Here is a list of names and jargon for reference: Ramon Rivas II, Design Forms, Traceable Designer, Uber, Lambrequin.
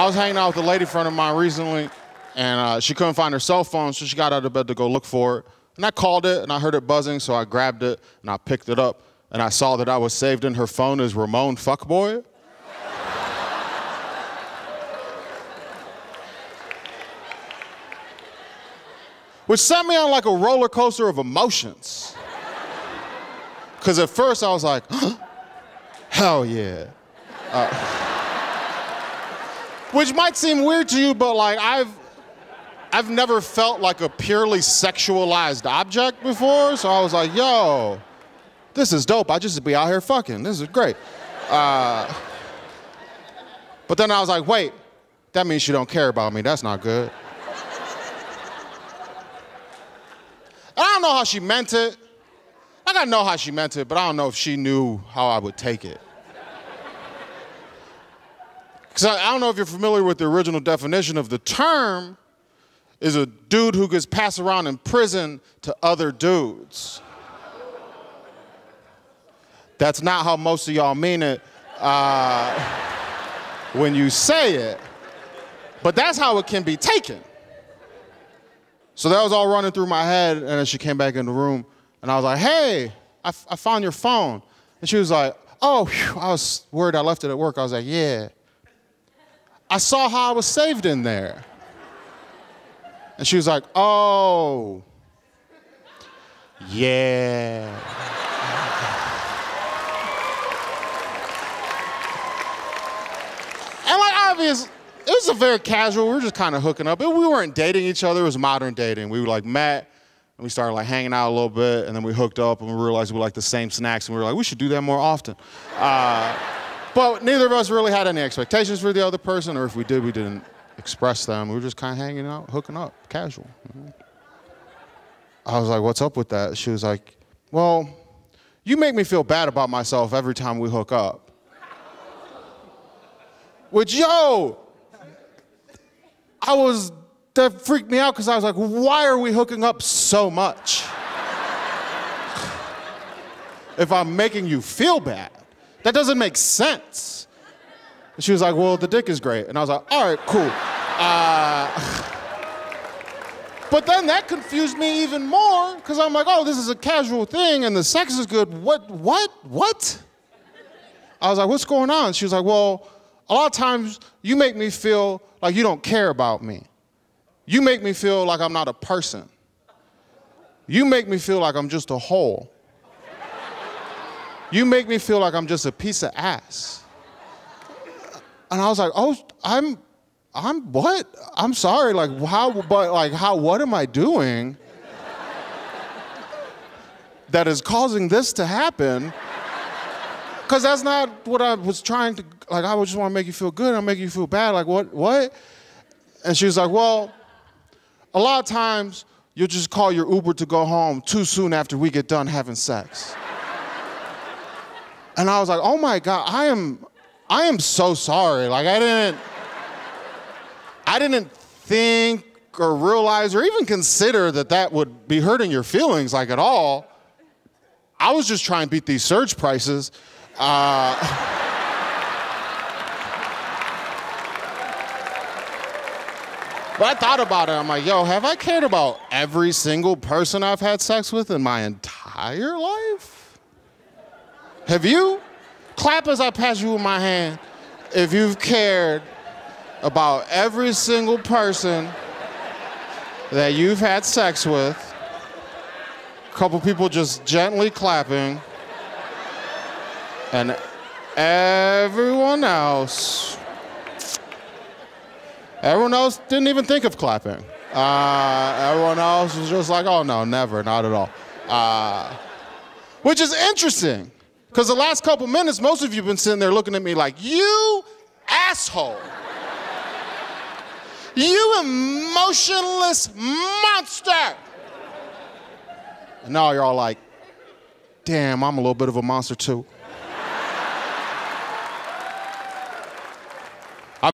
I was hanging out with a lady friend of mine recently, and she couldn't find her cell phone, so she got out of bed to go look for it. And I called it, and I heard it buzzing, so I grabbed it, and I picked it up, and I saw that I was saved in her phone as Ramon Fuckboy. Which sent me on like a roller coaster of emotions. Because at first I was like, huh? Hell yeah. Which might seem weird to you, but like I've never felt like a purely sexualized object before. So I was like, yo, this is dope. I just be out here fucking. This is great. But then I was like, wait, that means she don't care about me. That's not good. I don't know how she meant it. Like, I know how she meant it, but I don't know if she knew how I would take it. Because I don't know if you're familiar with the original definition of the term, is a dude who gets passed around in prison to other dudes. That's not how most of y'all mean it when you say it, but that's how it can be taken. So that was all running through my head, and then she came back in the room, and I was like, hey, I found your phone. And she was like, oh, whew. I was worried I left it at work. I was like, yeah. I saw how I was saved in there. And she was like, oh, yeah. And like, obviously, it was a very casual, we were just kind of hooking up. We weren't dating each other, it was modern dating. We were like met, and we started like hanging out a little bit, and then we hooked up, and we realized we liked the same snacks, and we were like, we should do that more often. But neither of us really had any expectations for the other person, or if we did, we didn't express them. We were just kind of hanging out, hooking up, casual. I was like, what's up with that? She was like, well, you make me feel bad about myself every time we hook up. Which, yo, that freaked me out because I was like, why are we hooking up so much? If I'm making you feel bad, that doesn't make sense. And she was like, well, the dick is great. And I was like, all right, cool. But then that confused me even more because I'm like, oh, this is a casual thing and the sex is good. What? I was like, what's going on? She was like, well, a lot of times you make me feel like you don't care about me. You make me feel like I'm not a person. You make me feel like I'm just a hole. You make me feel like I'm just a piece of ass. And I was like, oh, I'm what? I'm sorry, like how, but like how, what am I doing that is causing this to happen? Because that's not what I was trying to, like, I just want to make you feel good. I'll make you feel bad. Like, what? And she was like, well, a lot of times you'll just call your Uber to go home too soon after we get done having sex. And I was like, oh my God, I am so sorry. Like, I didn't think or realize or even consider that that would be hurting your feelings, like, at all. I was just trying to beat these surge prices. But I thought about it, I'm like, yo, have I cared about every single person I've had sex with in my entire life? Have you? Clap as I pass you with my hand if you've cared about every single person that you've had sex with. A couple people just gently clapping. And everyone else didn't even think of clapping. Everyone else was just like, oh no, never, not at all. Which is interesting, because the last couple minutes, most of you have been sitting there looking at me like, you asshole. You emotionless monster. And now you're all like, damn, I'm a little bit of a monster too.